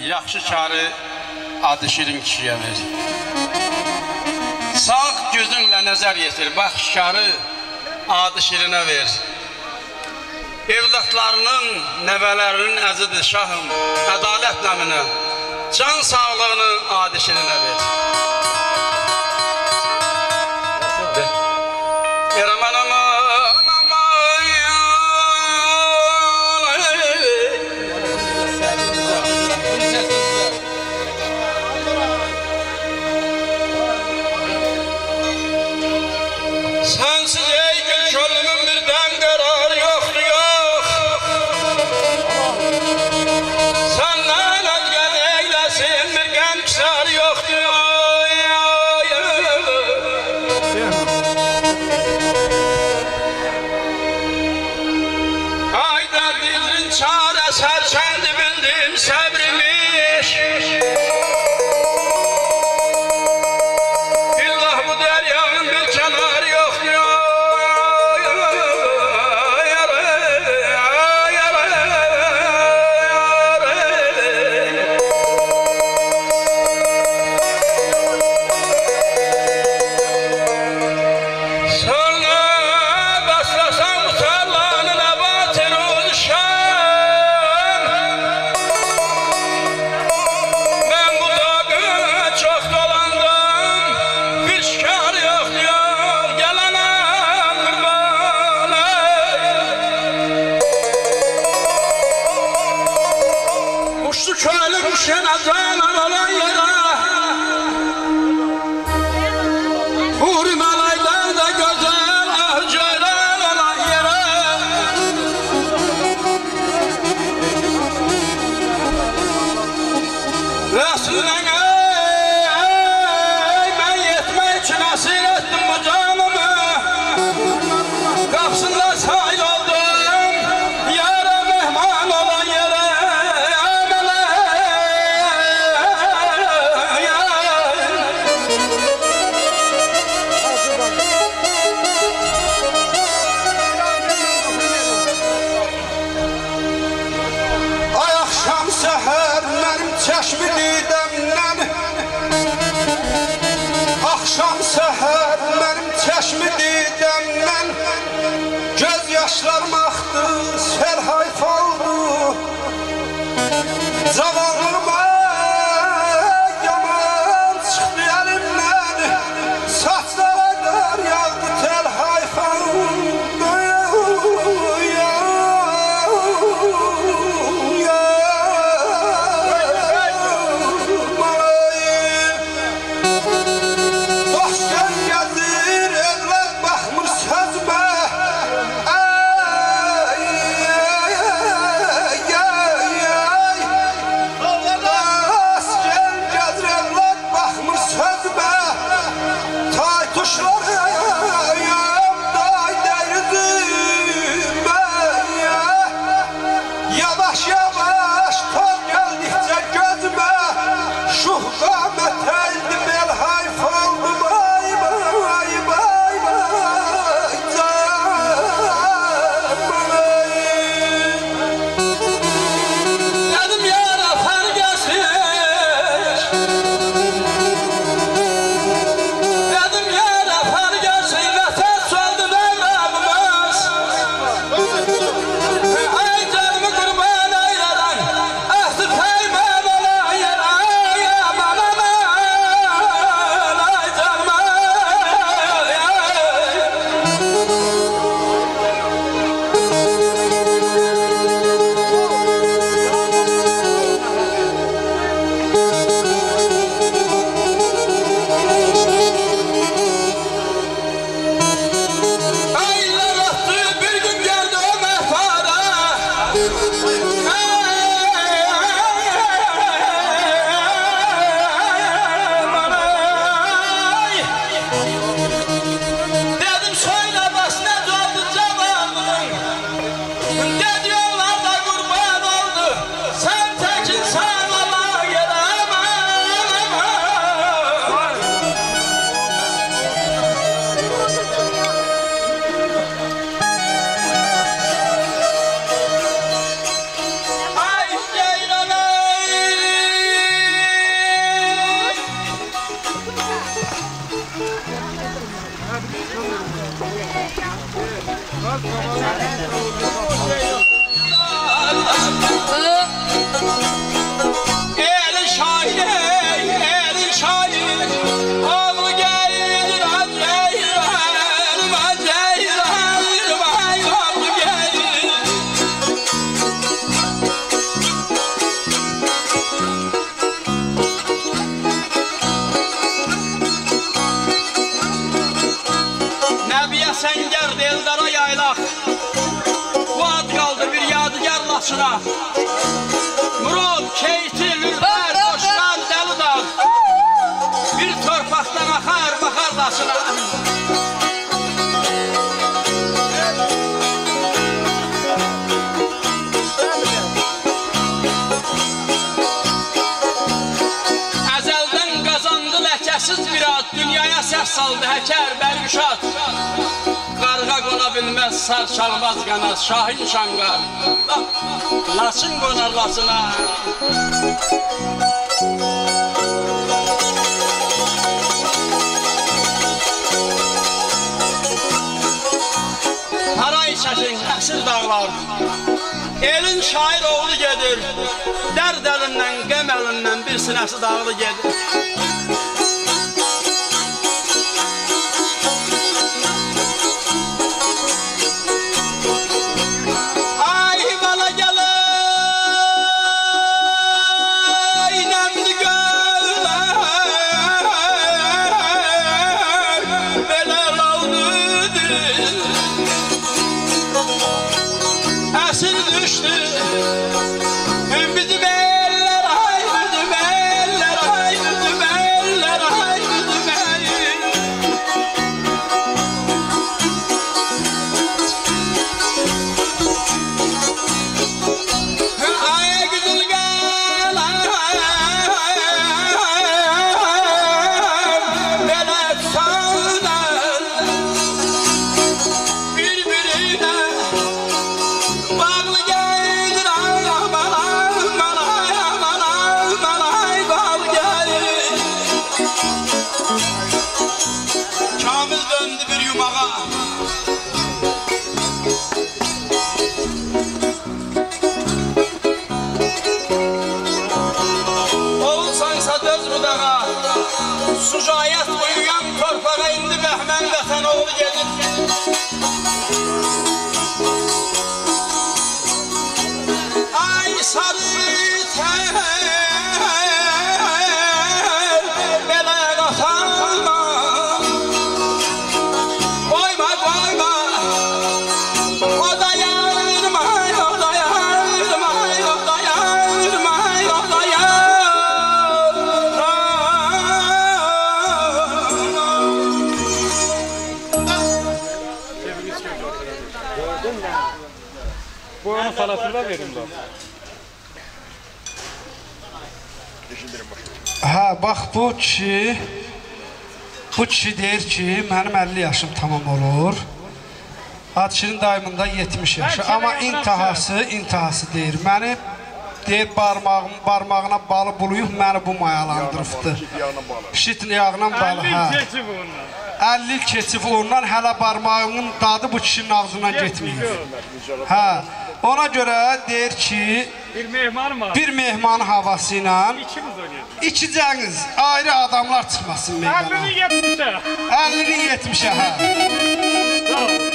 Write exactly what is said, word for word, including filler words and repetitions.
yaxşı karı adı şirin kişiyə ver. Sağ gözünlə nəzər yetir, bax karı adı şirinə ver. Evlatlarının, nəvələrinin əzidir şahım, ədalət nəminə, can sağlığını adı şirinə ver. da Murun, keyti, lülbər, Doşlan, dəli dağ bir torpaqdan axar, baxar Laçına. Əzəldən qazandı ləkəsiz bir ad, dünyaya səs saldı həkər, bərgüşat. Qarğa qona bilməz, sar çalmaz qanaz, Şahin Şanqar. Laçın qonar Laçına. Haray çəkin, əsir dağlar. Elin şair oğlu gedir. Dərd əlindən, qəm əlindən bir sinəsi dağlı gedir. Sucayət uyuyan torpağa indi Bəhmən vətən oğlu gedir. Ay sarı tər belə qaxanma, qoyma qoyma, o da yarma, o da yarma, o da yarma, o da yarma. Bu onun salatını da verin bak. Ha bak bu kişi, bu kişi deyir ki benim əlli yaşım tamam olur. Atçının daimında yetmiş yaşı. Ama intihası, intihası deyir. Məni deyir barmağım, barmağına balı buluyuq, məni bu mayalandırıbdır. Şitli yağla balı. əlli il keçib ondan hələ barmağının dadı bu kişinin ağzından getməyir. Hə, ona görə deyir ki, bir mehman havası ilə iki cəniz ayrı adamlar çıxmasın meydana. əlli yetmişə. əlli yetmişə, hə.